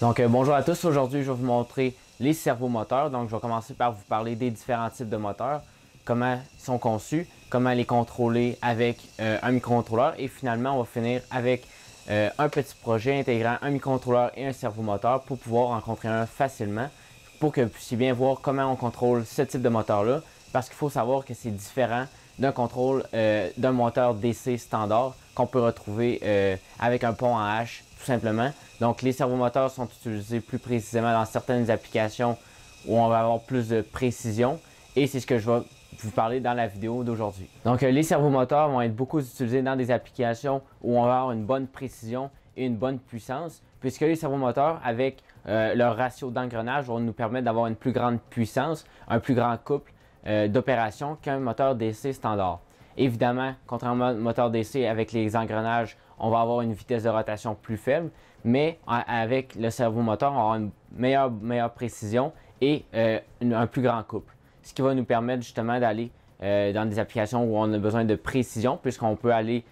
Donc bonjour à tous, aujourd'hui je vais vous montrer les servomoteurs. Donc je vais commencer par vous parler des différents types de moteurs, comment ils sont conçus, comment les contrôler avec un microcontrôleur et finalement on va finir avec un petit projet intégrant un microcontrôleur et un servomoteur pour pouvoir en contrôler un facilement pour que vous puissiez bien voir comment on contrôle ce type de moteur-là parce qu'il faut savoir que c'est différent d'un contrôle d'un moteur DC standard qu'on peut retrouver avec un pont en H tout simplement. Donc les servomoteurs sont utilisés plus précisément dans certaines applications où on va avoir plus de précision et c'est ce que je vais vous parler dans la vidéo d'aujourd'hui. Donc les servomoteurs vont être beaucoup utilisés dans des applications où on va avoir une bonne précision et une bonne puissance puisque les servomoteurs avec leur ratio d'engrenage vont nous permettre d'avoir une plus grande puissance, un plus grand couple d'opération qu'un moteur DC standard. Évidemment, contrairement au moteur DC, avec les engrenages, on va avoir une vitesse de rotation plus faible, mais avec le servomoteur, on va avoir une meilleure précision et un plus grand couple. Ce qui va nous permettre justement d'aller dans des applications où on a besoin de précision, puisqu'on peut aller,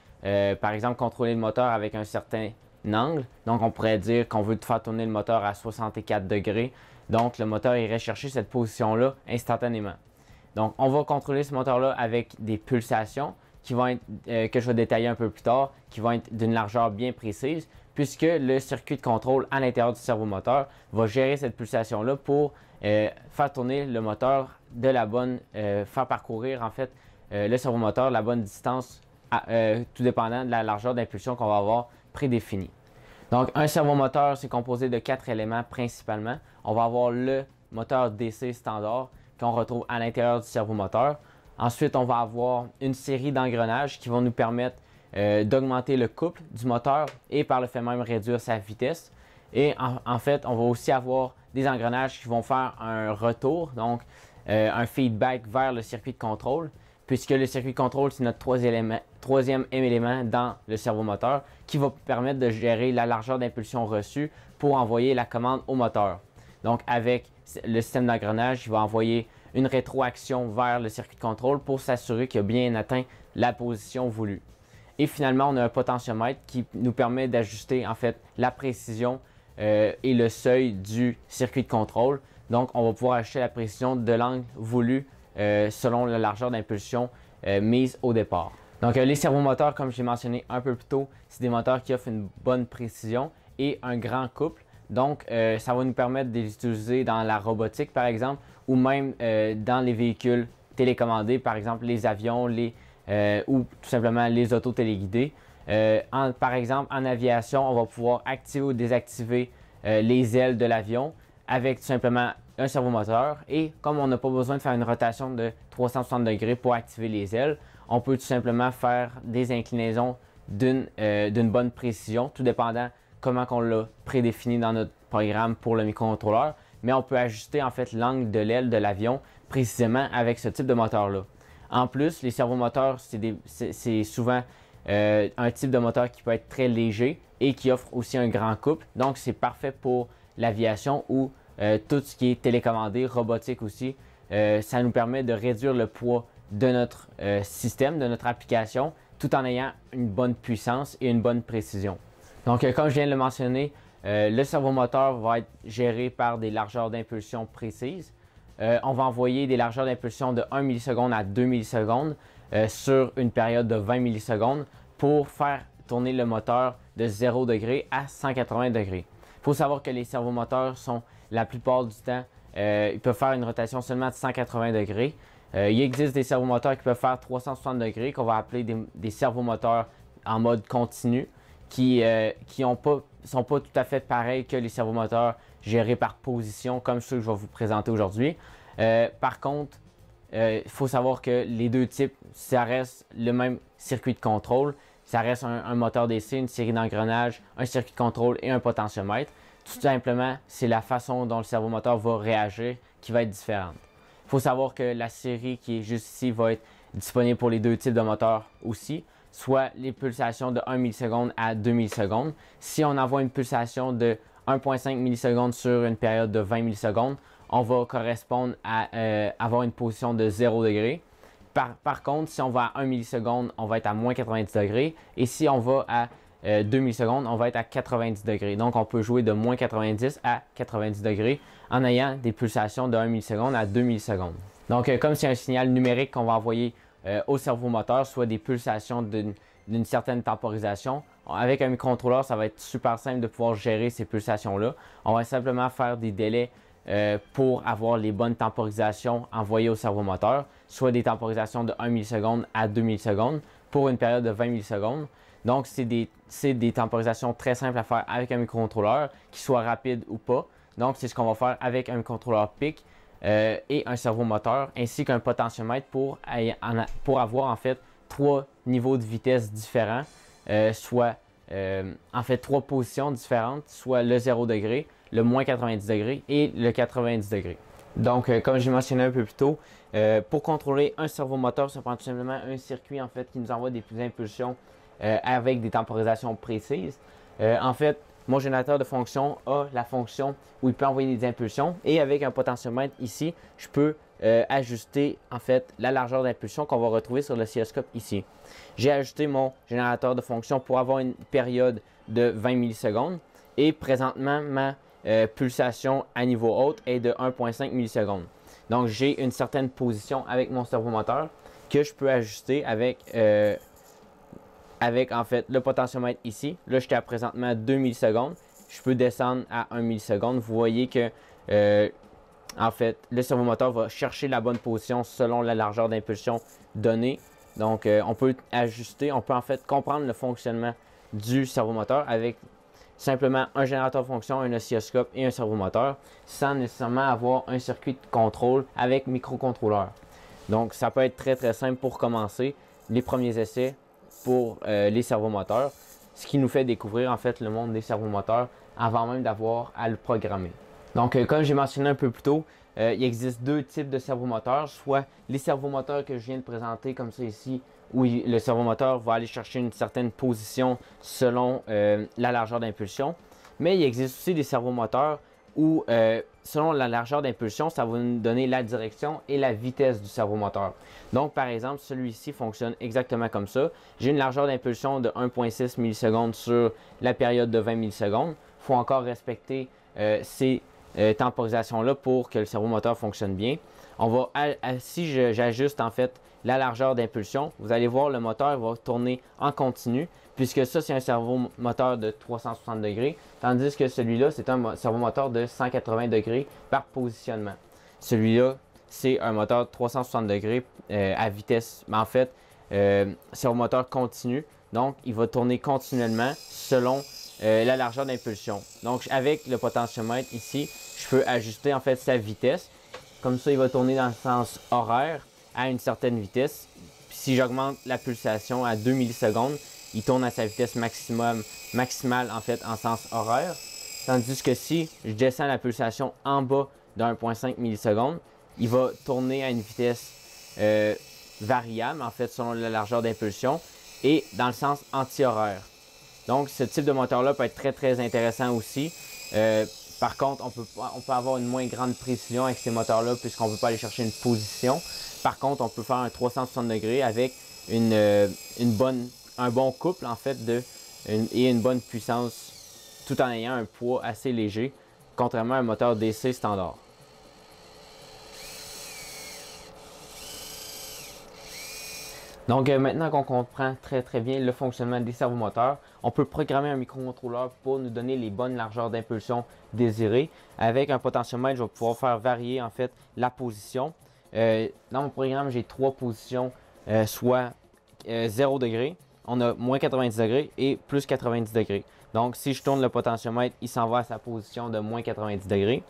par exemple, contrôler le moteur avec un certain angle. Donc, on pourrait dire qu'on veut faire tourner le moteur à 64 degrés. Donc, le moteur irait chercher cette position-là instantanément. Donc, on va contrôler ce moteur-là avec des pulsations qui vont être, que je vais détailler un peu plus tard, qui vont être d'une largeur bien précise, puisque le circuit de contrôle à l'intérieur du servomoteur va gérer cette pulsation-là pour faire tourner le moteur de la bonne, faire parcourir en fait le servomoteur la bonne distance, tout dépendant de la largeur d'impulsion qu'on va avoir prédéfinie. Donc, un servomoteur, c'est composé de 4 éléments principalement. On va avoir le moteur DC standard, qu'on retrouve à l'intérieur du servomoteur. Ensuite, on va avoir une série d'engrenages qui vont nous permettre d'augmenter le couple du moteur et par le fait même réduire sa vitesse. Et en fait, on va aussi avoir des engrenages qui vont faire un retour, donc un feedback vers le circuit de contrôle, puisque le circuit de contrôle, c'est notre troisième élément dans le servomoteur qui va permettre de gérer la largeur d'impulsion reçue pour envoyer la commande au moteur. Donc, avec le système d'engrenage, il va envoyer une rétroaction vers le circuit de contrôle pour s'assurer qu'il a bien atteint la position voulue. Et finalement, on a un potentiomètre qui nous permet d'ajuster en fait la précision et le seuil du circuit de contrôle. Donc, on va pouvoir ajuster la précision de l'angle voulu selon la largeur d'impulsion mise au départ. Donc, les servomoteurs, comme j'ai mentionné un peu plus tôt, c'est des moteurs qui offrent une bonne précision et un grand couple. Donc, ça va nous permettre de les utiliser dans la robotique, par exemple, ou même dans les véhicules télécommandés, par exemple les avions ou tout simplement les autos téléguidées. Par exemple, en aviation, on va pouvoir activer ou désactiver les ailes de l'avion avec tout simplement un servomoteur. Et comme on n'a pas besoin de faire une rotation de 360 degrés pour activer les ailes, on peut tout simplement faire des inclinaisons d'une bonne précision, tout dépendant comment on l'a prédéfini dans notre programme pour le microcontrôleur, mais on peut ajuster en fait l'angle de l'aile de l'avion précisément avec ce type de moteur-là. En plus, les servomoteurs, c'est souvent un type de moteur qui peut être très léger et qui offre aussi un grand couple, donc c'est parfait pour l'aviation ou tout ce qui est télécommandé, robotique aussi. Ça nous permet de réduire le poids de notre système, de notre application, tout en ayant une bonne puissance et une bonne précision. Donc, comme je viens de le mentionner, le servomoteur va être géré par des largeurs d'impulsion précises. On va envoyer des largeurs d'impulsion de 1 milliseconde à 2 millisecondes sur une période de 20 millisecondes pour faire tourner le moteur de 0 degré à 180 degrés. Il faut savoir que les servomoteurs sont, la plupart du temps, ils peuvent faire une rotation seulement de 180 degrés. Il existe des servomoteurs qui peuvent faire 360 degrés, qu'on va appeler des servomoteurs en mode continu, qui ne sont pas tout à fait pareils que les servomoteurs gérés par position, comme ceux que je vais vous présenter aujourd'hui. Par contre, il faut savoir que les deux types, ça reste le même circuit de contrôle. Ça reste un moteur DC, une série d'engrenages, un circuit de contrôle et un potentiomètre. Tout simplement, c'est la façon dont le servomoteur va réagir qui va être différente. Il faut savoir que la série qui est juste ici va être disponible pour les deux types de moteurs aussi, soit les pulsations de 1 milliseconde à 2 millisecondes. Si on envoie une pulsation de 1,5 millisecondes sur une période de 20 millisecondes, on va correspondre à avoir une position de 0 degré. Par contre, si on va à 1 milliseconde, on va être à moins 90 degrés. Et si on va à 2 millisecondes, on va être à 90 degrés. Donc, on peut jouer de moins 90 à 90 degrés en ayant des pulsations de 1 milliseconde à 2 millisecondes. Donc, comme c'est un signal numérique qu'on va envoyer au servomoteur, soit des pulsations d'une certaine temporisation, avec un microcontrôleur, ça va être super simple de pouvoir gérer ces pulsations-là. On va simplement faire des délais pour avoir les bonnes temporisations envoyées au servomoteur, soit des temporisations de 1 milliseconde à 2 millisecondes pour une période de 20 millisecondes. Donc, c'est des temporisations très simples à faire avec un microcontrôleur, qu'il soit rapide ou pas. Donc, c'est ce qu'on va faire avec un microcontrôleur PIC et un servomoteur, ainsi qu'un potentiomètre pour avoir en fait 3 niveaux de vitesse différents, soit en fait 3 positions différentes, soit le 0 degré, le moins 90 degrés et le 90 degrés. Donc, comme j'ai mentionné un peu plus tôt, pour contrôler un servomoteur, ça prend tout simplement un circuit en fait qui nous envoie des impulsions avec des temporisations précises. En fait, mon générateur de fonction a la fonction où il peut envoyer des impulsions et avec un potentiomètre ici, je peux ajuster en fait la largeur d'impulsion qu'on va retrouver sur l'oscilloscope ici. J'ai ajusté mon générateur de fonction pour avoir une période de 20 millisecondes et présentement ma pulsation à niveau haute est de 1,5 millisecondes. Donc j'ai une certaine position avec mon servomoteur que je peux ajuster avec en fait le potentiomètre ici. Là, j'étais à présentement 2 millisecondes. Je peux descendre à 1 milliseconde. Vous voyez que, en fait, le servomoteur va chercher la bonne position selon la largeur d'impulsion donnée. Donc, on peut ajuster, on peut en fait comprendre le fonctionnement du servomoteur avec simplement un générateur de fonction, un oscilloscope et un servomoteur sans nécessairement avoir un circuit de contrôle avec microcontrôleur. Donc, ça peut être très, très simple pour commencer les premiers essais pour les servomoteurs, ce qui nous fait découvrir en fait le monde des servomoteurs avant même d'avoir à le programmer. Donc comme j'ai mentionné un peu plus tôt, il existe 2 types de servomoteurs, soit les servomoteurs que je viens de présenter comme ça ici, où le servomoteur va aller chercher une certaine position selon la largeur d'impulsion, mais il existe aussi des servomoteurs où selon la largeur d'impulsion, ça va nous donner la direction et la vitesse du servomoteur. Donc, par exemple, celui-ci fonctionne exactement comme ça. J'ai une largeur d'impulsion de 1,6 millisecondes sur la période de 20 millisecondes. Il faut encore respecter ces temporisations-là pour que le servomoteur fonctionne bien. On va, si j'ajuste en fait la largeur d'impulsion, vous allez voir le moteur va tourner en continu, puisque ça, c'est un servomoteur de 360 degrés, tandis que celui-là, c'est un servomoteur de 180 degrés par positionnement. Celui-là, c'est un moteur de 360 degrés à vitesse, mais en fait, servomoteur continu, donc il va tourner continuellement selon la largeur d'impulsion. Donc, avec le potentiomètre ici, je peux ajuster en fait sa vitesse. Comme ça, il va tourner dans le sens horaire à une certaine vitesse. Puis, si j'augmente la pulsation à 2 millisecondes, il tourne à sa vitesse maximale en fait en sens horaire. Tandis que si je descends la pulsation en bas de 1,5 millisecondes, il va tourner à une vitesse variable en fait selon la largeur d'impulsion et dans le sens anti-horaire. Donc ce type de moteur-là peut être très très intéressant aussi. Par contre, on peut avoir une moins grande précision avec ces moteurs-là puisqu'on ne peut pas aller chercher une position. Par contre, on peut faire un 360 degrés avec un bon couple en fait et une bonne puissance tout en ayant un poids assez léger, contrairement à un moteur DC standard. Donc maintenant qu'on comprend très très bien le fonctionnement des servomoteurs, on peut programmer un microcontrôleur pour nous donner les bonnes largeurs d'impulsion désirées. Avec un potentiomètre, je vais pouvoir faire varier en fait la position. Dans mon programme, j'ai 3 positions, soit 0 degré, on a moins 90 degrés et plus 90 degrés. Donc, si je tourne le potentiomètre, il s'en va à sa position de moins 90 degrés.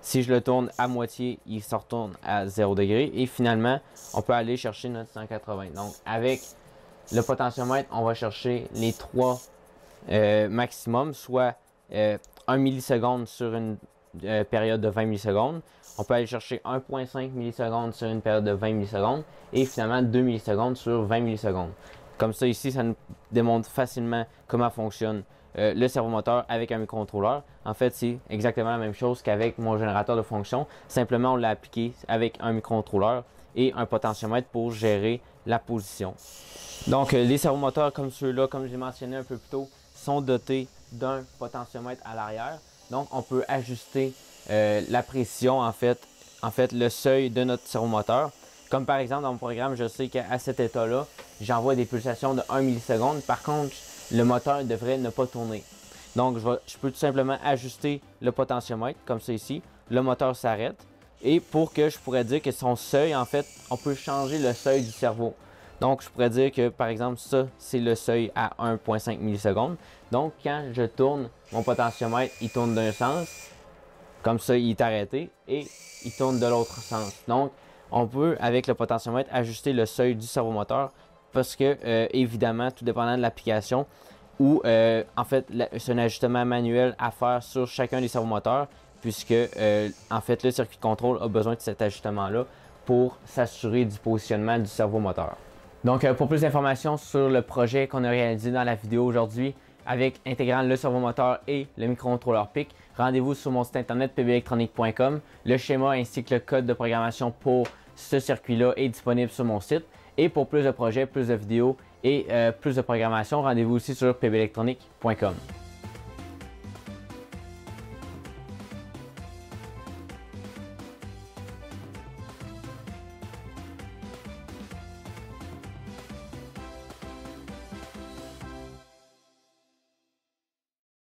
Si je le tourne à moitié, il se retourne à 0 degré. Et finalement, on peut aller chercher notre 180. Donc, avec le potentiomètre, on va chercher les 3 maximums, soit 1 milliseconde sur une période de 20 millisecondes. On peut aller chercher 1,5 millisecondes sur une période de 20 millisecondes. Et finalement, 2 millisecondes sur 20 millisecondes. Comme ça, ici, ça nous démontre facilement comment fonctionne le servomoteur avec un microcontrôleur. En fait, c'est exactement la même chose qu'avec mon générateur de fonction. Simplement, on l'a appliqué avec un microcontrôleur et un potentiomètre pour gérer la position. Donc, les servomoteurs comme ceux-là, comme j'ai mentionné un peu plus tôt, sont dotés d'un potentiomètre à l'arrière. Donc, on peut ajuster la précision, en fait, le seuil de notre servomoteur. Comme par exemple, dans mon programme, je sais qu'à cet état-là, j'envoie des pulsations de 1 milliseconde. Par contre, le moteur devrait ne pas tourner. Donc, je peux tout simplement ajuster le potentiomètre, comme ça ici. Le moteur s'arrête. Et pour que je pourrais dire que son seuil, en fait, on peut changer le seuil du servo. Donc, je pourrais dire que, par exemple, ça, c'est le seuil à 1,5 millisecondes. Donc, quand je tourne mon potentiomètre, il tourne d'un sens. Comme ça, il est arrêté et il tourne de l'autre sens. Donc, on peut, avec le potentiomètre, ajuster le seuil du servomoteur parce que, évidemment, tout dépendant de l'application ou, en fait, c'est un ajustement manuel à faire sur chacun des servomoteurs puisque, en fait, le circuit de contrôle a besoin de cet ajustement-là pour s'assurer du positionnement du servomoteur. Donc, pour plus d'informations sur le projet qu'on a réalisé dans la vidéo aujourd'hui, avec intégrant le servomoteur et le microcontrôleur PIC, rendez-vous sur mon site internet pbelectronics.com. Le schéma ainsi que le code de programmation pour ce circuit-là est disponible sur mon site. Et pour plus de projets, plus de vidéos et plus de programmation, rendez-vous aussi sur pbelectronics.com.